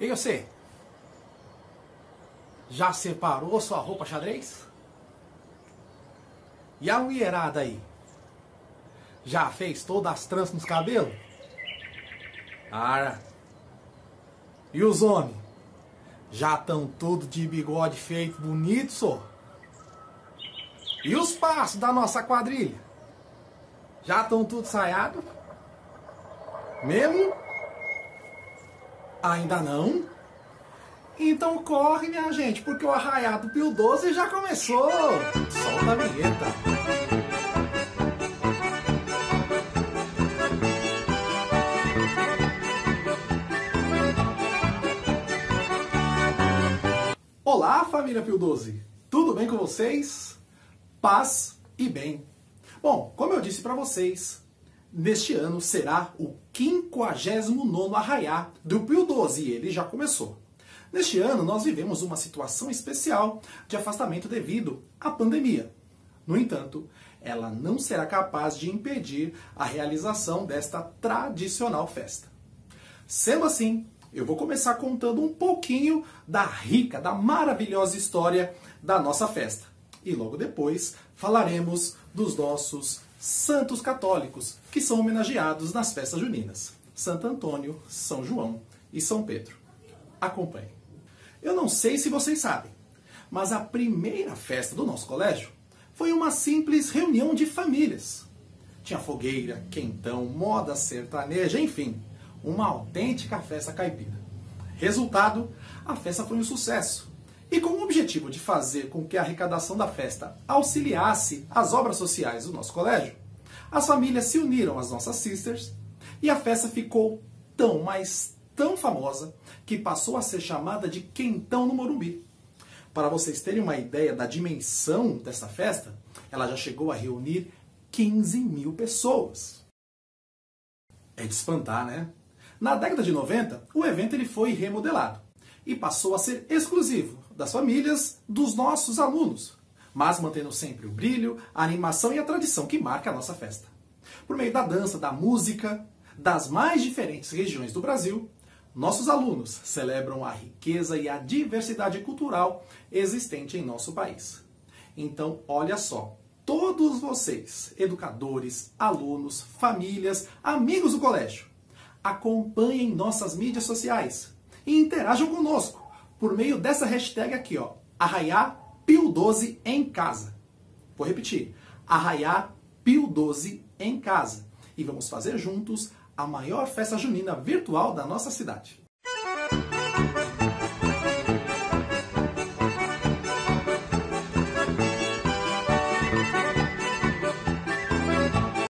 E você? Já separou sua roupa xadrez? E a mulherada aí? Já fez todas as tranças nos cabelos? Ah, e os homens? Já estão todos de bigode feito bonito, só? E os passos da nossa quadrilha? Já estão tudo saiados? Mesmo? Ainda não? Então corre, minha gente, porque o Arraiá do Pio XII já começou! Solta a vinheta! Olá, família Pio XII! Tudo bem com vocês? Paz e bem! Bom, como eu disse para vocês, neste ano será o 59º Arraiá do Pio XII e ele já começou. Neste ano nós vivemos uma situação especial de afastamento devido à pandemia. No entanto, ela não será capaz de impedir a realização desta tradicional festa. Sendo assim, eu vou começar contando um pouquinho da rica, da maravilhosa história da nossa festa. E logo depois falaremos dos nossos santos católicos, que são homenageados nas festas juninas. Santo Antônio, São João e São Pedro. Acompanhe. Eu não sei se vocês sabem, mas a primeira festa do nosso colégio foi uma simples reunião de famílias. Tinha fogueira, quentão, moda sertaneja, enfim... uma autêntica festa caipira. Resultado, a festa foi um sucesso. E com o objetivo de fazer com que a arrecadação da festa auxiliasse as obras sociais do nosso colégio, as famílias se uniram às nossas sisters e a festa ficou tão, mas tão famosa que passou a ser chamada de Quentão no Morumbi. Para vocês terem uma ideia da dimensão dessa festa, ela já chegou a reunir 15 mil pessoas. É de espantar, né? Na década de 90, o evento ele foi remodelado e passou a ser exclusivo das famílias dos nossos alunos, mas mantendo sempre o brilho, a animação e a tradição que marca a nossa festa. Por meio da dança, da música, das mais diferentes regiões do Brasil, nossos alunos celebram a riqueza e a diversidade cultural existente em nosso país. Então, olha só, todos vocês, educadores, alunos, famílias, amigos do colégio, acompanhem nossas mídias sociais e interajam conosco por meio dessa hashtag aqui, ó, Arraiá Pio XII em casa. Vou repetir, Arraiá Pio XII em casa. E vamos fazer juntos a maior festa junina virtual da nossa cidade.